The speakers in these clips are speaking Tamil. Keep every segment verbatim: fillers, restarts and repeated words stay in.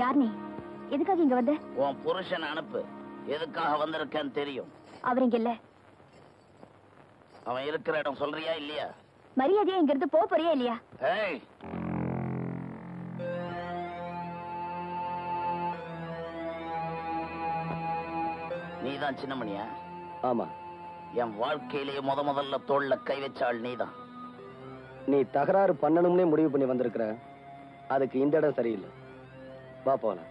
யார் நீ? எதுக்காக இங்க வந்த? உன் புருஷன் அனுப்பு. எதுக்காக வந்திருக்கேன்னு தெரியும். அவர் இங்க இல்ல. அவன் இருக்கிற இடம் சொல்றியா இல்லையா? மரியாதையா இங்க இருந்து போக போறியா இல்லையா? ஏய், நீதான் சின்னமணியா? ஆமா. என் வாழ்க்கையிலேயே முத முதல்ல தோல்ல கை வச்சாள் நீதான். நீ தகராறு பண்ணணும்னே முடிவு பண்ணி வந்திருக்கிற. அதுக்கு இந்த இடம் சரியில்லை. வா போலாம்.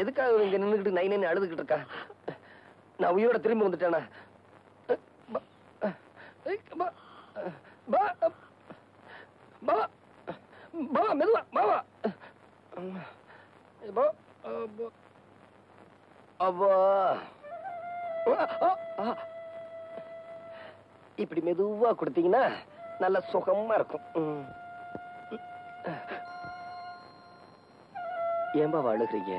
எதுக்காக இங்க நின்னுக்கிட்டு நை நைன்னு அழுதுகிட்டு இருக்கா? நான் உயிரோட திரும்பி வந்துட்டேனா? இப்படி மெதுவா கொடுத்தீங்கன்னா நல்ல சுகமா இருக்கும். ஏன் பாவா அழுகிறீங்க?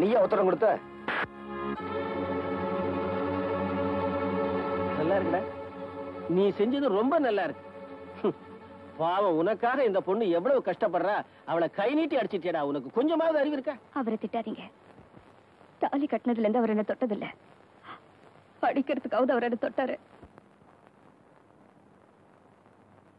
நீயா உத்தரம் கொடுத்த? நல்லா இருக்குடா. நீ செஞ்சது ரொம்ப நல்லா இருக்கு. பாவம், உனக்காக இந்த பொண்ணு எவ்வளவு கஷ்டப்படுறா. அவளை கை நீட்டி அடிச்சிட்டேடா. உனக்கு கொஞ்சமாவது அறிவு இருக்கா? அவரை திட்டாதீங்க. தாலி கட்டினதுல இருந்து அவர் என்ன தொட்டதில்லை. படிக்கிறதுக்காவது அவர் என்ன தொட்டாரு.